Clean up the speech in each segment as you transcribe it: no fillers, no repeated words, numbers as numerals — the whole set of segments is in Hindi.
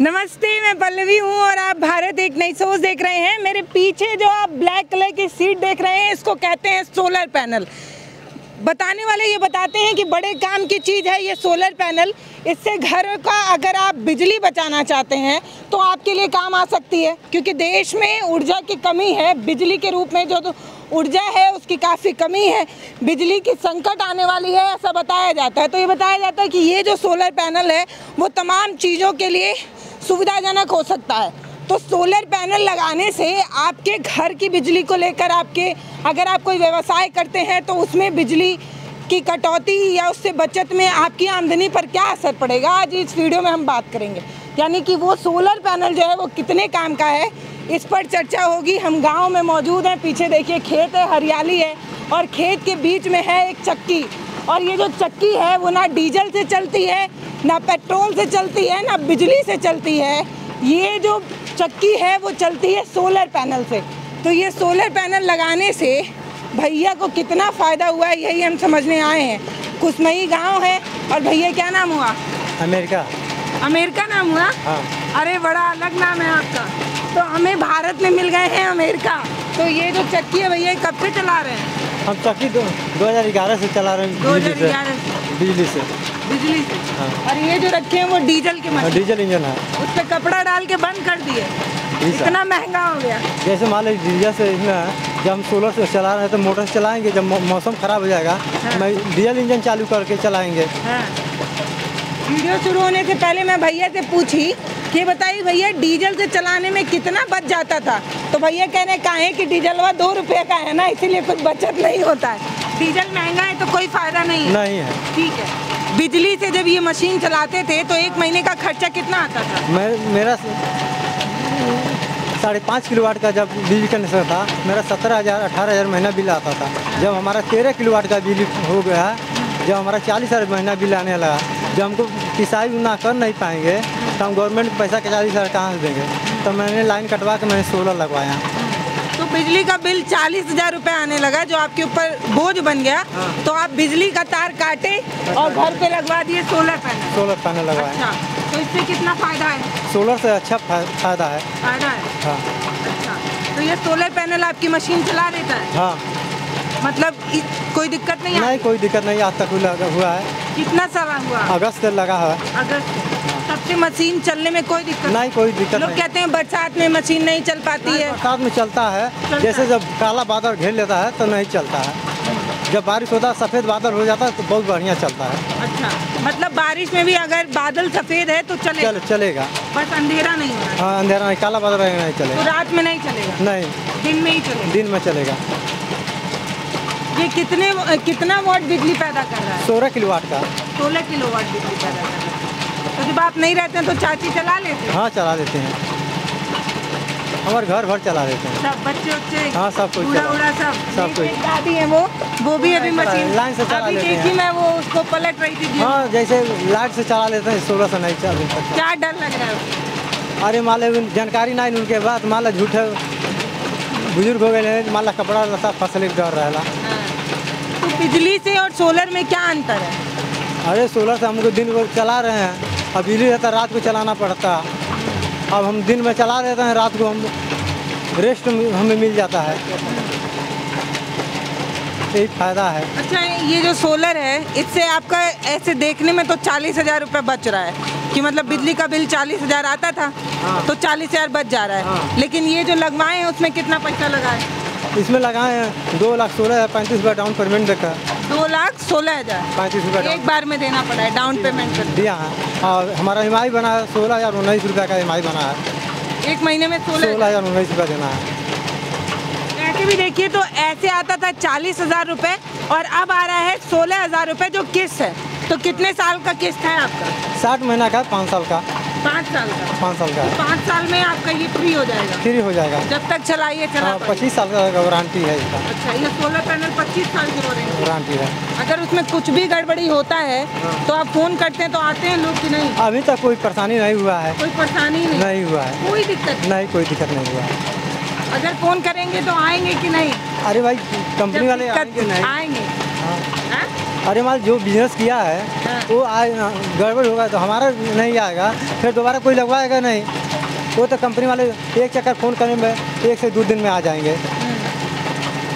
नमस्ते, मैं पल्लवी हूँ और आप भारत एक नई सोच देख रहे हैं। मेरे पीछे जो आप ब्लैक कलर की सीट देख रहे हैं, इसको कहते हैं सोलर पैनल। बताने वाले ये बताते हैं कि बड़े काम की चीज़ है ये सोलर पैनल। इससे घर का अगर आप बिजली बचाना चाहते हैं तो आपके लिए काम आ सकती है, क्योंकि देश में ऊर्जा की कमी है। बिजली के रूप में जो ऊर्जा है उसकी काफ़ी कमी है, बिजली की संकट आने वाली है ऐसा बताया जाता है। तो ये बताया जाता है कि ये जो सोलर पैनल है वो तमाम चीज़ों के लिए सुविधाजनक हो सकता है। तो सोलर पैनल लगाने से आपके घर की बिजली को लेकर, आपके अगर आप कोई व्यवसाय करते हैं तो उसमें बिजली की कटौती या उससे बचत में आपकी आमदनी पर क्या असर पड़ेगा, आज इस वीडियो में हम बात करेंगे। यानी कि वो सोलर पैनल जो है वो कितने काम का है, इस पर चर्चा होगी। हम गांव में मौजूद हैं, पीछे देखिए खेत है, हरियाली है और खेत के बीच में है एक चक्की। और ये जो चक्की है वो ना डीजल से चलती है, ना पेट्रोल से चलती है, ना बिजली से चलती है। ये जो चक्की है वो चलती है सोलर पैनल से। तो ये सोलर पैनल लगाने से भैया को कितना फ़ायदा हुआ है यही हम समझने आए हैं। कुसमई गांव है और भैया क्या नाम हुआ? अमेरिका। अमेरिका नाम हुआ? हाँ। अरे बड़ा अलग नाम है आपका। तो हमें भारत में मिल गए हैं अमेरिका। तो ये जो चक्की है भैया कब से चला रहे हैं? हम चक्की 2011 से चला रहे हैं। 2011 बिजली से हाँ। और ये जो रखे हैं वो डीजल के मशीन, डीजल इंजन है, उस पर कपड़ा डाल के बंद कर दिए। इतना महंगा हो गया। जैसे मान लो डीजल से इसमें है, जब हम सोलर से चला रहे हैं तो मोटर से चलाएंगे, जब मौसम खराब हो जाएगा हाँ। डीजल इंजन चालू करके चलाएंगे हाँ। वीडियो शुरू होने से पहले मैं भैया से पूछी कि बताइए भैया डीजल से चलाने में कितना बच जाता था, तो भैया कह रहे काहे कि डीजल वा 2 रुपये का है ना, इसीलिए कुछ बचत नहीं होता है। डीजल महंगा है तो कोई फायदा नहीं है। ठीक है, बिजली से जब ये मशीन चलाते थे तो एक महीने का खर्चा कितना आता था? मेरा 5.5 किलोवाट का जब बिजली कनेक्शन था, मेरा 17,000-18,000 महीना बिल आता था। जब हमारा 13 किलोवाट का बिजली हो गया, जब हमारा 40,000 महीना बिल आने लगा, जब हमको किसाई ना कर नहीं पाएंगे तो हम गवर्नमेंट पैसा 40,000 कहाँ से देंगे। तो मैंने लाइन कटवा के मैंने सोलर लगवाया, तो बिजली का बिल 40,000 रुपये आने लगा, जो आपके ऊपर बोझ बन गया हाँ। तो आप बिजली का तार काटे और घर पे लगवा दिए सोलर पैनल लगवाए अच्छा। तो इससे कितना फायदा है? सोलर से अच्छा फायदा है हाँ। अच्छा, तो ये सोलर पैनल आपकी मशीन चला देता है हाँ, मतलब कोई दिक्कत नहीं? नहीं, कोई दिक्कत नहीं आज तक हुआ है। कितना सारा हुआ? अगस्त से लगा है। अगस्त तब से मशीन चलने में कोई दिक्कत नहीं? कोई दिक्कत नहीं। लोग कहते हैं बरसात में मशीन नहीं चल पाती है। बरसात में चलता है, जैसे जब काला बादल घेर लेता है तो नहीं चलता है, जब बारिश होता है सफ़ेद बादल हो जाता है तो बहुत बढ़िया चलता है। अच्छा, मतलब बारिश में भी अगर बादल सफ़ेद है तो चलेगा, बस अंधेरा नहीं होगा हाँ, अंधेरा नहीं, काला बादल नहीं चलेगा। रात में नहीं चलेगा? नहीं, दिन में ही चलेगा। दिन में चलेगा। ये कितना वाट बिजली पैदा कर रहा है? 16 किलोवाट का। 16 किलोवाट बिजली पैदा कर रहा है। तो जब आप नहीं रहते हैं तो चाची चला लेते हैं? हाँ, चला देते हैं, हमारे घर भर चला देते हैं। सब बच्चे हाँ, सब कुछ सब दादी है वो भी अभी मशीन लाइन से चला लेते हैं। मैं वो उसको पलट रही थी हाँ, जैसे लाइट से चला लेते हैं, सोलर से नहीं चला। क्या डर लग रहा है? अरे माले जानकारी नहीं उनके बाद, माला झूठे बुजुर्ग हो गए, माला कपड़ा लता फसल डर रहा है। बिजली से और सोलर में क्या अंतर है? अरे सोलर से हमको दिन भर चला रहे हैं, अब बिजली रहता रात को चलाना पड़ता, अब हम दिन में चला लेते हैं, रात को हम रेस्ट हमें मिल जाता है, यही फायदा है। अच्छा, ये जो सोलर है इससे आपका ऐसे देखने में तो 40,000 रुपये बच रहा है कि मतलब बिजली का बिल 40,000 आता था हाँ। तो 40,000 बच जा रहा है हाँ। लेकिन ये जो लगवाए हैं उसमें कितना पैसा लगा है? इसमें लगाए हैं 2,16,035 रुपये डाउन पेमेंट देकर। 2,16,035 रुपये एक बार में देना पड़ा है डाउन पेमेंट कर दिया है। और हमारा EMI बना है 16,019 रुपये का EMI बना है, एक महीने में 16,019 रुपये देना है। ऐसे भी देखिए तो ऐसे आता था 40,000 रुपये और अब आ रहा है 16,000 रुपये जो किस्त है। तो कितने साल का किस्त है आपका? 60 महीना का, 5 साल का। 5 साल का। 5 साल में आपका ये फ्री हो जाएगा? फ्री हो जाएगा, जब तक चलाइए चला। 25 साल का वारंटी है इसका। अच्छा, ये सोलर पैनल 25 साल की वारंटी है। अगर उसमें कुछ भी गड़बड़ी होता है तो आप फोन करते हैं तो आते हैं लोग कि नहीं? अभी तक कोई परेशानी नहीं हुआ है। कोई परेशानी नहीं हुआ है? कोई दिक्कत नहीं, कोई दिक्कत नहीं हुआ है। अगर फोन करेंगे तो आएंगे कि नहीं? अरे भाई कंपनी वाले आएंगे। अरे माल जो बिजनेस किया है वो गड़बड़ होगा तो हमारा नहीं आएगा, फिर दोबारा कोई लगवाएगा नहीं। वो तो कंपनी वाले एक चक्कर फ़ोन करने में 1 से 2 दिन में आ जाएंगे।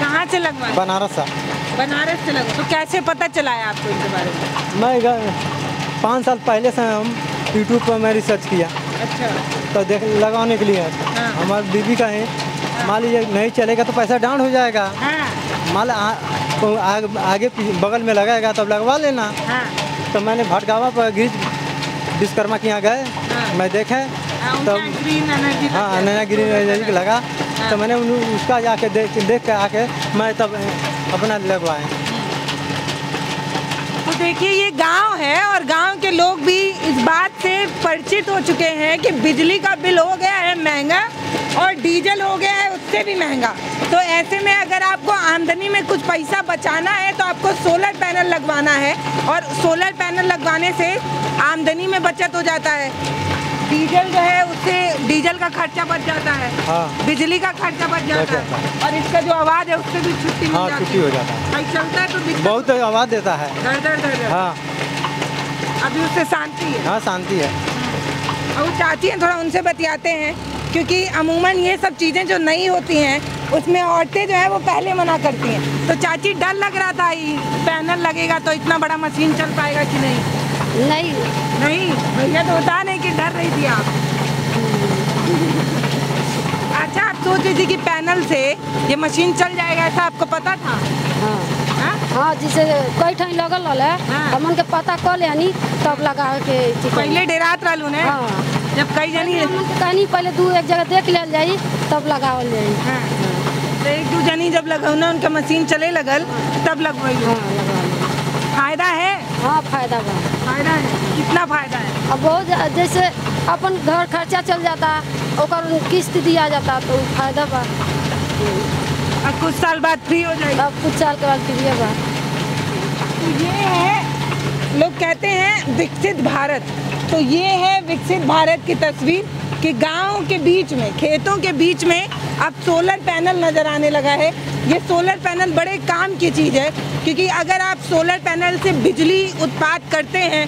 कहाँ से लगवाए? बनारस से। बनारस से लगवा, तो कैसे पता चला है आपको इसके बारे में? मैं 5 साल पहले से हम यूट्यूब पर मैं रिसर्च किया। अच्छा। तो देख लगाने के लिए हमारी बीवी का है, मान लीजिए नहीं चलेगा तो पैसा डाउन हो जाएगा। माल आगे बगल में लगाएगा तब लगवा लेना। तो मैंने भटगावा पर गिरीश विश्वकर्मा के यहाँ गए, मैं देखे तब हाँ नया ग्रीन एनर्जी लगा। तो मैंने उसका जाके देख के आके मैं तब अपना लगवाएं। तो देखिए ये गांव है और गांव के लोग भी इस बात से परिचित हो चुके हैं कि बिजली का बिल हो गया है महंगा और डीजल हो गया है उससे भी महंगा। तो ऐसे में अगर आपको आमदनी में कुछ पैसा बचाना है तो आपको सोलर पैनल लगवाना है, और सोलर पैनल लगवाने से आमदनी में बचत हो जाता है। डीजल जो है उससे डीजल का खर्चा बच जाता है। हाँ। बिजली का खर्चा बच जाता है और इसका जो आवाज़ है उससे भी छुट्टी मिल जाती है। छुट्टी हो जाता है। भाई चलता है तो बहुत आवाज़ देता है, दर दर दर दर। हाँ अभी उससे शांति है। हाँ शांति है। और चाहती हैं थोड़ा उनसे बतियाते हैं, क्योंकि अमूमन ये सब चीज़ें जो नई होती हैं उसमें औरतें जो है वो पहले मना करती हैं। तो चाची डर लग रहा था पैनल लगेगा तो इतना बड़ा मशीन चल पाएगा कि नहीं? नहीं नहीं भैया तो बता नहीं कि डर रही थी आप। अच्छा आप सोच रही थी कि पैनल से ये मशीन चल जाएगा, ऐसा आपको पता था? हाँ हाँ हाँ, जैसे कई ठा लगल है हमन के पता कल यानी तब लगा के पहले डेरात रहू ने। हाँ। जब कई जानी कहीं पहले दू एक जगह देख लिया जाये तब लगावल जाये। हाँ। तो एक दू जानी जब लगौना उनका मशीन चले लगल तब लगवाई। हाँ फायदा है। हाँ फायदा बा। फायदा है, कितना फायदा है? अब बहुत, जैसे अपन घर खर्चा चल जाता और किस्त दिया जाता तो फायदा बा। अब कुछ साल बाद फ्री हो जाएगी। अब कुछ साल के बाद फ्री बा। ये है लोग कहते हैं विकसित भारत, तो ये है विकसित भारत की तस्वीर कि गाँव के बीच में खेतों के बीच में अब सोलर पैनल नज़र आने लगा है। ये सोलर पैनल बड़े काम की चीज़ है, क्योंकि अगर आप सोलर पैनल से बिजली उत्पाद करते हैं,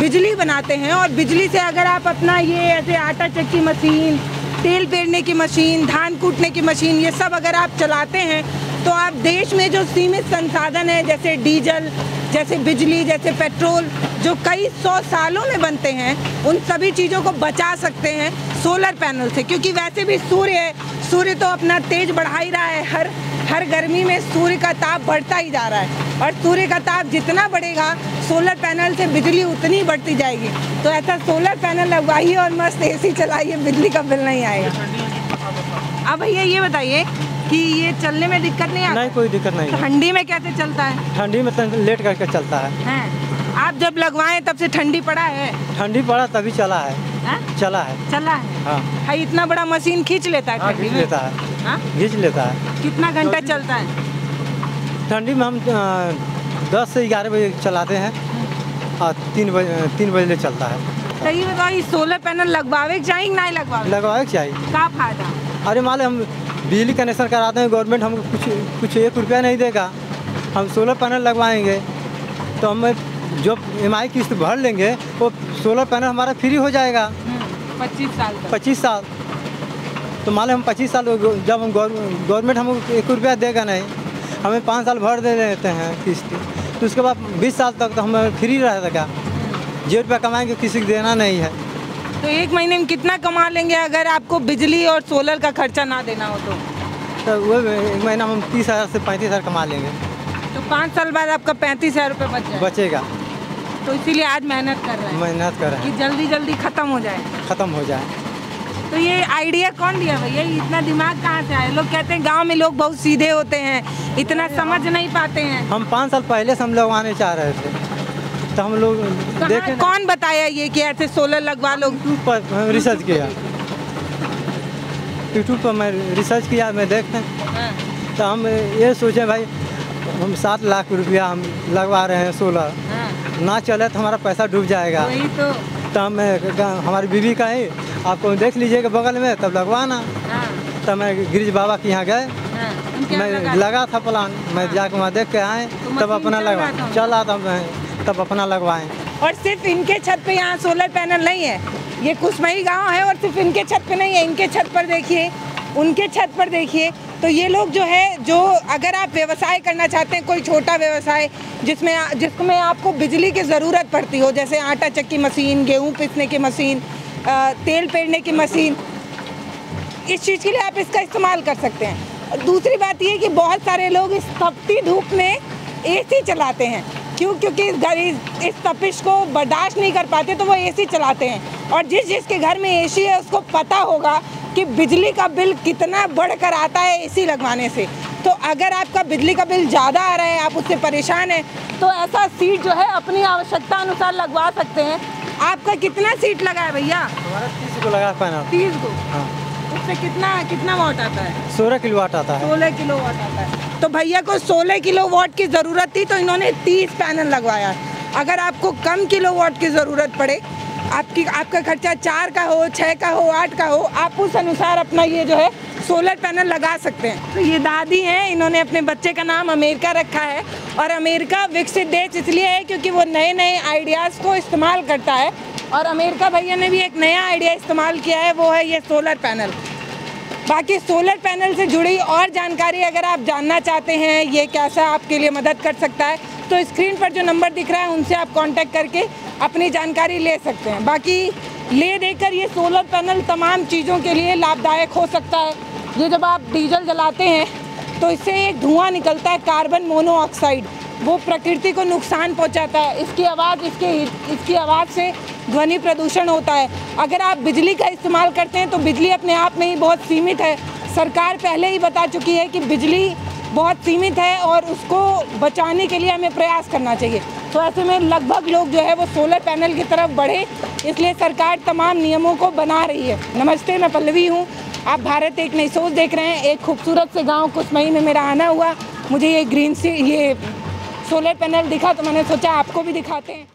बिजली बनाते हैं, और बिजली से अगर आप अपना ये ऐसे आटा चक्की मशीन, तेल पेरने की मशीन, धान कूटने की मशीन, ये सब अगर आप चलाते हैं तो आप देश में जो सीमित संसाधन है जैसे डीजल, जैसे बिजली, जैसे पेट्रोल, जो कई 100 सालों में बनते हैं, उन सभी चीज़ों को बचा सकते हैं सोलर पैनल से। क्योंकि वैसे भी सूर्य है, सूर्य तो अपना तेज बढ़ा ही रहा है। हर गर्मी में सूर्य का ताप बढ़ता ही जा रहा है, और सूर्य का ताप जितना बढ़ेगा सोलर पैनल से बिजली उतनी बढ़ती जाएगी। तो ऐसा सोलर पैनल लगवाइए और मस्त AC चलाइए, बिजली का बिल नहीं आएगा। अब भैया ये बताइए कि ये चलने में दिक्कत नहीं आती? नहीं कोई दिक्कत नहीं। ठंडी में कैसे चलता है? ठंडी में तो लेट करके चलता है। आप जब लगवाएं तब से ठंडी पड़ा है? ठंडी पड़ा तभी चला है। हा? चला है। चला है। हाँ। हाँ इतना बड़ा मशीन खींच लेता है? खींच लेता है, खींच लेता है। कितना घंटा चलता है? ठंडी में हम 10 से 11 बजे चलाते हैं और 3 बजे चलता है। सही बताओ सोलर पैनल लगवावे चाहिए नहीं लगवावे? लगवावे चाहिए। क्या फायदा? अरे माले हम बिजली कनेक्शन कराते हैं, गवर्नमेंट हमको कुछ 1 रुपया नहीं देगा। हम सोलर पैनल लगवाएंगे तो हमें जो EMI किस्त भर लेंगे वो सोलर पैनल हमारा फ्री हो जाएगा 25 साल। 25 साल तो मान लें हम 25 साल जब हम गवर्नमेंट हमको 1 रुपया देगा नहीं, हमें 5 साल भर दे देते हैं किस्त, तो उसके बाद 20 साल तक तो हमें फ्री रहेगा। 0 रुपया कमाएँगे किसी को देना नहीं है। तो 1 महीने में कितना कमा लेंगे अगर आपको बिजली और सोलर का खर्चा ना देना हो तो वो 1 महीना हम 30,000 से 35,000 कमा लेंगे। तो 5 साल बाद आपका 35,000 रुपये बचेगा। तो इसीलिए आज मेहनत कर रहे हैं कि जल्दी ख़त्म हो जाए। तो ये आइडिया कौन दिया भैया? इतना दिमाग कहाँ से आया? लोग कहते हैं गाँव में लोग बहुत सीधे होते हैं, इतना समझ नहीं पाते हैं। हम 5 साल पहले से हम लोग आने चाह रहे थे तो हम लोग देखे। कौन बताया ये कि ऐसे सोलर लगवा लो? यूट्यूब पर मैं रिसर्च किया, मैं देखते तो हम ये सोचे भाई हम 7 लाख रुपया हम लगवा रहे हैं सोलर, ना चले तो हमारा पैसा डूब जाएगा। वही तो हम हमारी बीवी का ही आपको देख लीजिएगा बगल में तब लगवाना। तब मैं गिरीश बाबा के यहाँ गए मैं लगा था प्लान, मैं जाकर वहाँ देख के आए तब अपना लगवा चला था, तब अपना लगवाएं। और सिर्फ इनके छत पे यहाँ सोलर पैनल नहीं है, ये कुशमई गांव है और सिर्फ इनके छत पे नहीं है, इनके छत पर देखिए, उनके छत पर देखिए। तो ये लोग जो है, जो अगर आप व्यवसाय करना चाहते हैं, कोई छोटा व्यवसाय जिसमें आपको बिजली की ज़रूरत पड़ती हो, जैसे आटा चक्की मशीन, गेहूँ पीसने की मशीन, तेल पेरने की मशीन, इस चीज़ के लिए आप इसका इस्तेमाल कर सकते हैं। और दूसरी बात ये कि बहुत सारे लोग इस तपती धूप में एसी चलाते हैं, क्योंकि इस तपिश को बर्दाश्त नहीं कर पाते, तो वो एसी चलाते हैं। और जिसके घर में एसी है उसको पता होगा कि बिजली का बिल कितना बढ़कर आता है एसी लगवाने से। तो अगर आपका बिजली का बिल ज़्यादा आ रहा है, आप उससे परेशान हैं, तो ऐसा सीट जो है अपनी आवश्यकता अनुसार लगवा सकते हैं। आपका कितना सीट लगा है भैया? 30 को लगा पैनल। 30 को? हाँ। उससे कितना वाट आता है? 16 किलो वाट आता है। 16 किलो वाट आता है। तो भैया को 16 किलो वाट की ज़रूरत थी, तो इन्होंने 30 पैनल लगवाया। अगर आपको कम किलो वाट की ज़रूरत पड़े, आपका खर्चा 4 का हो, 6 का हो, 8 का हो, आप उस अनुसार अपना ये जो है सोलर पैनल लगा सकते हैं। तो ये दादी हैं, इन्होंने अपने बच्चे का नाम अमेरिका रखा है। और अमेरिका विकसित देश इसलिए है क्योंकि वो नए नए आइडियाज़ को इस्तेमाल करता है। और अमेरिका भैया ने भी एक नया आइडिया इस्तेमाल किया है, वो है ये सोलर पैनल। बाकी सोलर पैनल से जुड़ी और जानकारी अगर आप जानना चाहते हैं, ये कैसा आपके लिए मदद कर सकता है, तो स्क्रीन पर जो नंबर दिख रहा है उनसे आप कांटेक्ट करके अपनी जानकारी ले सकते हैं। बाकी ले देकर ये सोलर पैनल तमाम चीज़ों के लिए लाभदायक हो सकता है। ये जब आप डीजल जलाते हैं तो इससे एक धुआं निकलता है, कार्बन मोनोऑक्साइड, वो प्रकृति को नुकसान पहुंचाता है। इसकी आवाज़ से ध्वनि प्रदूषण होता है। अगर आप बिजली का इस्तेमाल करते हैं तो बिजली अपने आप में ही बहुत सीमित है। सरकार पहले ही बता चुकी है कि बिजली बहुत सीमित है और उसको बचाने के लिए हमें प्रयास करना चाहिए। तो ऐसे में लगभग लोग जो है वो सोलर पैनल की तरफ बढ़े, इसलिए सरकार तमाम नियमों को बना रही है। नमस्ते, मैं पल्लवी हूँ, आप भारत एक नई सोच देख रहे हैं। एक खूबसूरत से गांव कुशमई में मेरा आना हुआ, मुझे ये सोलर पैनल दिखा तो मैंने सोचा आपको भी दिखाते हैं।